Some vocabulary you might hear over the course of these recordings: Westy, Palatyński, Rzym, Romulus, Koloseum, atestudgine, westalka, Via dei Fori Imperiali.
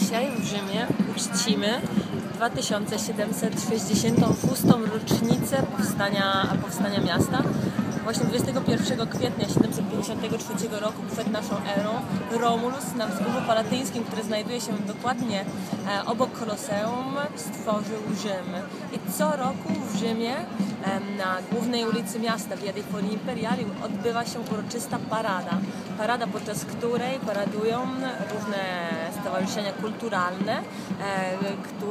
dzisiaj w Rzymie uczcimy 2766. rocznicę powstania miasta. Właśnie 21 kwietnia 753 roku, przed naszą erą, Romulus na wzgórzu palatyńskim, który znajduje się dokładnie obok Koloseum, stworzył Rzym. I co roku w Rzymie na głównej ulicy miasta, Via dei Fori Imperiali, odbywa się uroczysta parada. Parada, podczas której paradują różne stowarzyszenia kulturalne,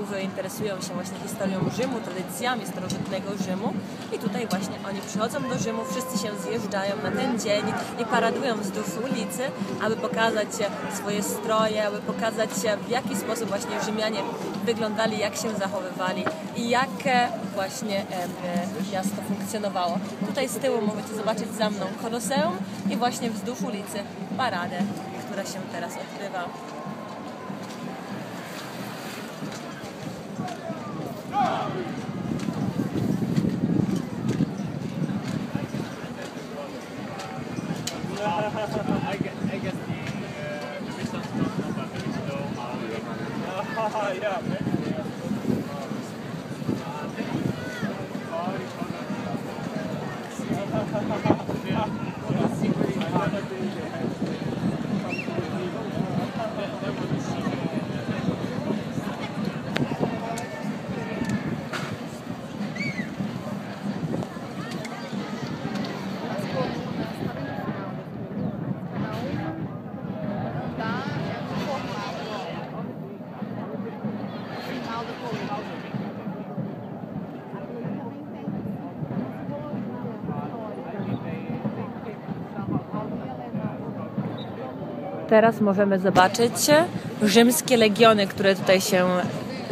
które interesują się właśnie historią Rzymu, tradycjami starożytnego Rzymu. I tutaj właśnie oni przychodzą do Rzymu, wszyscy się zjeżdżają na ten dzień i paradują wzdłuż ulicy, aby pokazać swoje stroje, aby pokazać, w jaki sposób właśnie Rzymianie wyglądali, jak się zachowywali i jak właśnie miasto funkcjonowało. Tutaj z tyłu możecie zobaczyć za mną Koloseum i właśnie wzdłuż ulicy paradę, która się teraz odbywa. Teraz możemy zobaczyć rzymskie legiony, które tutaj się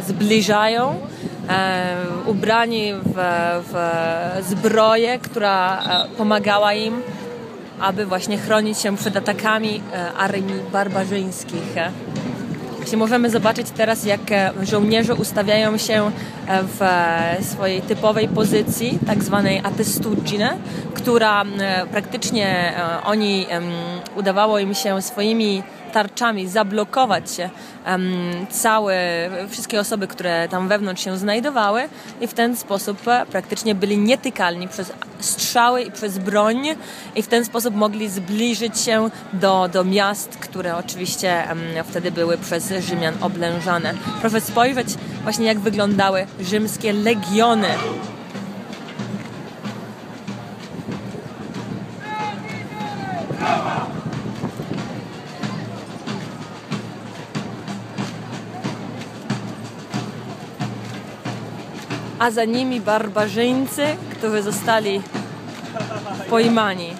zbliżają, ubrani w zbroję, która pomagała im, aby właśnie chronić się przed atakami armii barbarzyńskich. Możemy zobaczyć teraz, jak żołnierze ustawiają się w swojej typowej pozycji, tak zwanej atestudgine, która praktycznie udawało im się swoimi tarczami zablokować się wszystkie osoby, które tam wewnątrz się znajdowały, i w ten sposób praktycznie byli nietykalni przez strzały i przez broń, i w ten sposób mogli zbliżyć się do miast, które oczywiście wtedy były przez Rzymian oblężane. Proszę spojrzeć właśnie, jak wyglądały rzymskie legiony. A za nimi barbarzyńcy, którzy zostali pojmani.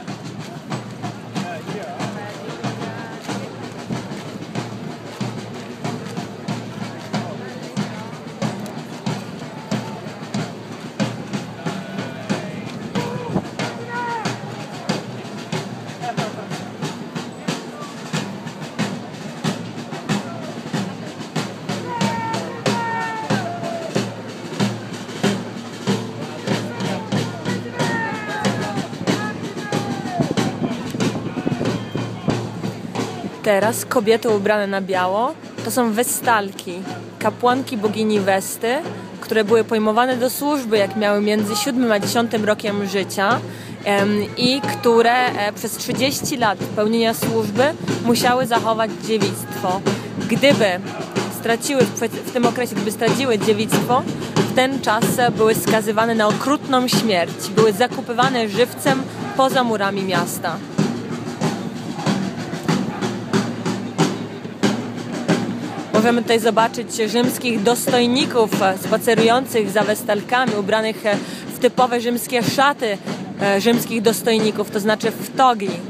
Teraz kobiety ubrane na biało to są westalki, kapłanki bogini Westy, które były pojmowane do służby, jak miały między 7 a 10 rokiem życia, i które przez 30 lat pełnienia służby musiały zachować dziewictwo. Gdyby straciły dziewictwo, w ten czas były skazywane na okrutną śmierć, były zakupywane żywcem poza murami miasta. Możemy tutaj zobaczyć rzymskich dostojników spacerujących za westalkami, ubranych w typowe rzymskie szaty rzymskich dostojników, to znaczy w togi.